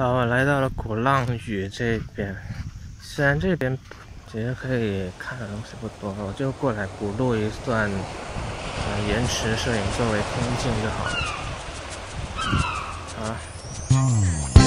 好，我来到了鼓浪屿这边，虽然这边其实可以看的东西不多，我就过来补录一段延迟摄影作为风景就好了。好了。